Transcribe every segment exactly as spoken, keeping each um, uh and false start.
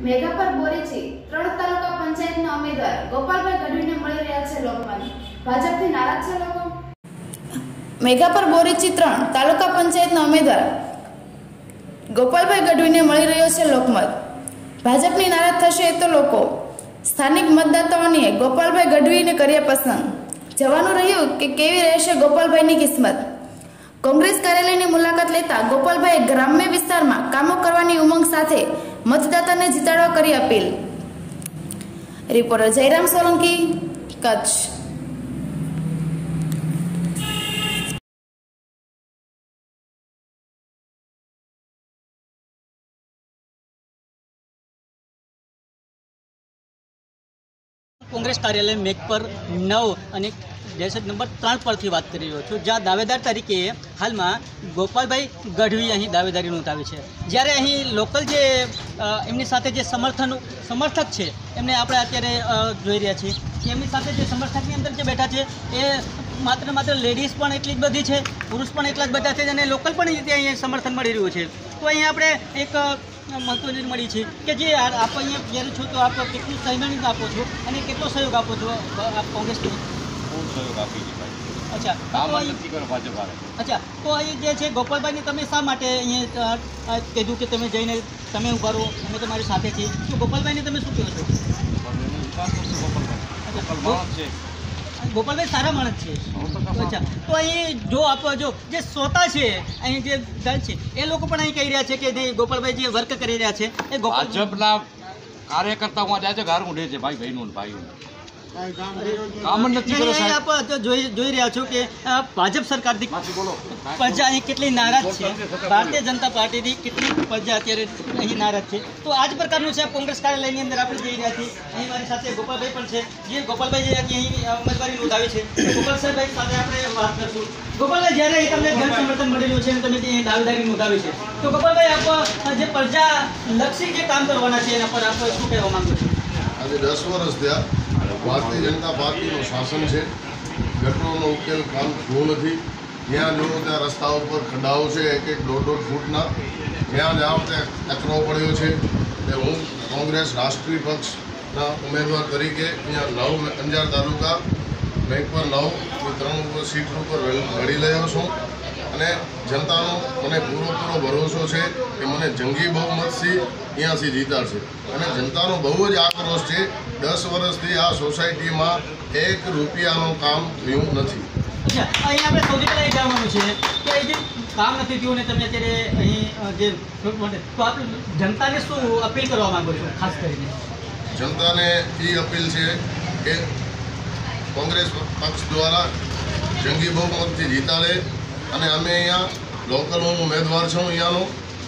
मेघा पर बोरीची त्रण तालुका पंचायतना उम्मीदवार गोपालभाई गढ़वीने मळी रह्या छे लोकमत। भाजपथी नाराज छे लोको। मेघा पर बोरीची त्रण तालुका पंचायतना उम्मीदवार गोपालभाई गढ़वीने मळी रह्यो छे लोकमत। भाजपनी नाराज थशे तो लोको स्थानिक मतदाताओए गोपालभाई गढ़वीने कर्या पसंद। जवानुं रह्युं के केवी रहेशे गोपालभाईनी किस्मत। कांग्रेस कार्यालयनी मुलाकात लेता गोपालभाई ग्राम्य विस्तार में कामों करवानी उमंग साथे मतदाता ने जीताड़वा करी अपील। रिपोर्टर जयराम सोलंकी, कच्छ। कांग्रेस कार्यालय मेघ पर नौ दहशत नंबर त्रण पर बात करो ज्या दावेदार तरीके हाल में गोपालभाई गढ़वी अँ दावेदारी नोधावी है। जयरे अँ लोकल जे एमनी साथे समर्थन समर्थक है एमने आप अत्यारे जोई रह्या छीए कि एमनी साथे जे समर्थक नी अंदर जे बैठा है ये मात्र मात्र लेडीज पण एटली ज बधी है, पुरुष पण एटला ज बधा है, लोकल पण अँ समर्थन मळी रह्युं छे। तो अँ आपणे एक मंत्री मिली है कि जी आप अँ जयरे छो तो आप केटली सहयोग आपो छो अने केटलो सहयोग आपो छो आप कांग्रेस अच्छा तो अच्छा तो ये गोपालभाई ने तमे शा माटे कीधुं कि तमे जईने तमे ऊभा रहो अमे तमारी साथे छीए तो गोपालभाई ने तमे शुं कहो छो? गोपालभाई सारा माणस छे। अच्छा तो अहीं जो आप जो जे श्रोता छे अहीं जे दल छे ए लोको पण अहीं कही रह्या छे कि जे गोपालभाई जे वर्क करी रह्या छे ए भाजपना कार्यकर्ताओं जाय छे घर ऊंढे छे भाई बहनों भाई भाजप सरकार प्रजा के नाराज है, भारतीय जनता पार्टी की प्रजा अत्यारे नाराज है। तो आज प्रकार कांग्रेस कार्यालय अंदर आप जी रहा थी अँ मेरी साथ गोपालभाई पण छे जे गोपालभाई उम्मीदवारी नोंधावी छे। गोपालभाई भाई साथे आपणे वात करशुं। गोपालभाई जयरे तमने जन समर्थन मळेलुं छे तमे जे दावेदारी नोंधावी छे तो गोपालभाई आप जे प्रजालक्षी जे काम करवाना छे एना पर आप शुं कहेवा मांगो छो? आज दस वर्ष थया भारतीय जनता पार्टी शासन है, गटरों उकेल काम थो नहीं। ज्या जो त्या रस्ताओं पर खडाओ है एक एक दौ दौ फूटना ज्या जाओ त्या कचरो पड़ो है। हूँ कांग्रेस राष्ट्रीय पक्ष उम्मीदवार तरीके अँ नव अंजार तालुका बैंक पर नौ त्र सीट पर लड़ी लो छूँ। जनता मैंने पूरेपूरो भरोसा है कि मैंने जंगी बहुमत से अँ से जीता है। जनता बहुज आक्रोश है, दस वर्ष थी आ सोसायटी में एक रुपया काम थयु नथी। अच्छा अँ सौ पहले जाए काम नहीं थी ने तब अत्यारे अँ तो आप जनता ने शू अपील करवा मांगो छो? खास कर जनता ने ये अपील है कि कांग्रेस पक्ष द्वारा जंगी बहुमत से जीता रहे अने अमे अँ लोकल हूँ उम्मीदवार छूँ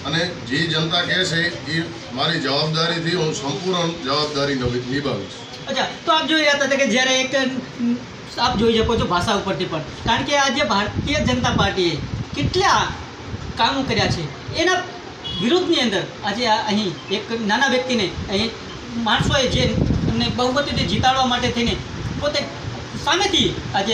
अँ जी जनता कहे से ये मारी जवाबदारी थी हूँ संपूर्ण जवाबदारी निभावीश। अच्छा तो आप जो रहा था कि जयरे एक आप जोई सको छो भाषा उपरथी पण कारण के आज भारतीय जनता पार्टीए केटला कामों कर्या छे एना विरुद्धनी अंदर आज अहीं एक नाना व्यक्ति ने अहीं माणसोए जे एमने बहुमतीथी जीताड़वा माटे थईने पोते सामे थी आज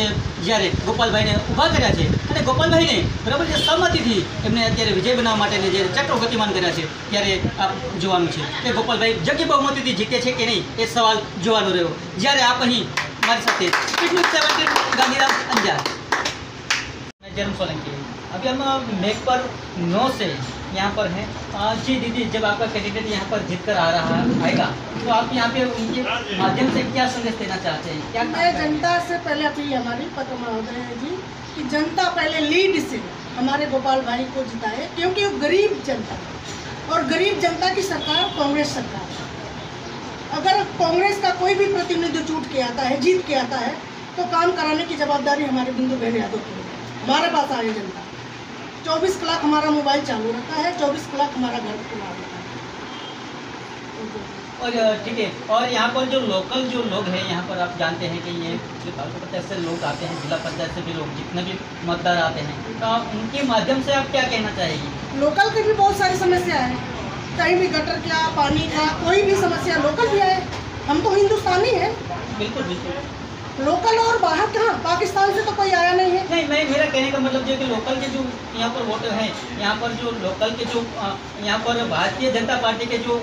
जयरे गोपालभाई ने उभा कर्या छे अने गोपालभाई ने बराबर जे सहमति थी एमने अत्यारे विजय बनावा माटेने जे चक्रो गतिमान कर्या छे त्यारे आप जोवानुं छे के गोपालभाई जगी बहुमतीथी जीते छे के नहीं ए सवाल जोवानो रह्यो। जयरे आप अहीं मारी साथे गांधीधाम अंजार। मैं जयरम सोलंकी। अभी हम मेघ पर नौ से यहाँ पर हैं। जी दीदी जब आपका कैंडिडेट यहाँ पर जीतकर आ रहा आएगा तो आप यहाँ पे उनके माध्यम से क्या संदेश देना चाहते हैं? क्या मैं जनता से पहले अपील हमारी पत्र महोदय है जी कि जनता पहले लीड से हमारे गोपाल भाई को जिताए क्योंकि वो गरीब जनता और गरीब जनता की सरकार कांग्रेस सरकार है। अगर कांग्रेस का कोई भी प्रतिनिधि छूट के आता है जीत के आता है तो काम कराने की जवाबदारी हमारे बिंदु बहन यादव की हमारे पास आए। जनता चौबीस कलाक हमारा मोबाइल चालू रहता है, चौबीस कलाक हमारा घर खुला रहता है। और ठीक है और यहाँ पर जो लोकल जो लोग हैं यहाँ पर आप जानते हैं कि ये जो तालुका पंचायत से लोग आते हैं, जिला पंचायत से भी लोग जितने भी मतदार आते हैं तो उनके माध्यम से आप क्या कहना चाहेंगे? लोकल की भी बहुत सारी समस्या है, कहीं भी गटर क्या पानी का कोई भी समस्या लोकल भी है। हम तो हिंदुस्तानी है बिल्कुल बिल्कुल लोकल और बाहर कहाँ, पाकिस्तान से तो कोई आया नहीं है। नहीं, मैं मेरा कहने का मतलब जो कि लोकल के जो यहाँ पर वोटर हैं, यहाँ पर जो लोकल के जो यहाँ पर भारतीय जनता पार्टी के जो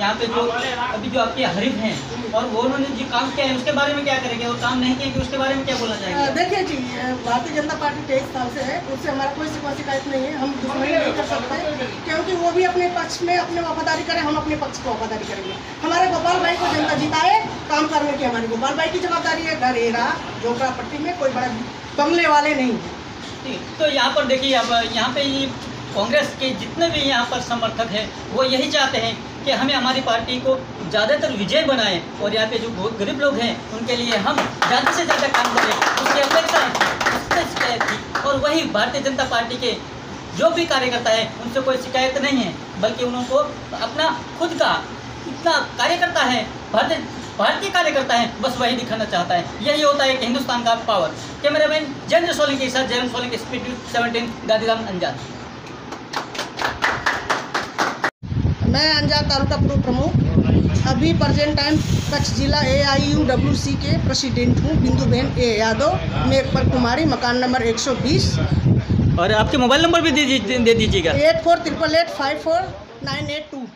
यहाँ पे जो अभी जो आपके हरीफ हैं और वो उन्होंने जो काम किया है उसके बारे में क्या करेंगे, और काम नहीं किया कि उसके बारे में क्या बोला जाएगा। देखिए जी, भारतीय जनता पार्टी तेईस साल से है, उससे हमारा कोई कोई शिकायत नहीं है, हम दुश्मनी नहीं कर सकते, क्योंकि वो भी अपने पक्ष में अपने वफादारी करें, हम अपने पक्ष को वफादारी करेंगे। हमारे गोपाल भाई को जनता जिताए, काम करने की हमारे गोपाल भाई की जवाबदारी है। गरेरा जोकरा पट्टी में कोई बड़ा बंगले वाले नहीं है। तो यहाँ पर देखिए, अब यहाँ पे कांग्रेस के जितने भी यहाँ पर समर्थक हैं वो यही चाहते हैं कि हमें हमारी पार्टी को ज़्यादातर विजय बनाएं और यहाँ पे जो बहुत गरीब लोग हैं उनके लिए हम ज़्यादा से ज़्यादा काम करें, उसकी अपेक्षा शिकायत थी। और वही भारतीय जनता पार्टी के जो भी कार्यकर्ता है उनसे कोई शिकायत नहीं है, बल्कि उनको अपना खुद का इतना कार्यकर्ता है, भारतीय भारतीय कार्यकर्ता है, बस वही दिखाना चाहता है। यही होता है कि हिंदुस्तान का पावर। कैमरामैन जयराम सोलंकी के साथ जयराम सोलंकी, स्पीड सेवनटीन, गांधीधाम, अंजार। मैं अंजार तालुका पूर्व प्रमुख, अभी प्रेजेंट टाइम कच्छ जिला ए आई यू डब्ल्यू सी के प्रेसिडेंट हूँ। बिंदु बेन ए यादव, मैं पर कुमारी, मकान नंबर एक सौ बीस। और आपके मोबाइल नंबर भी दे दीजिएगा eight four triple eight five four nine eight to.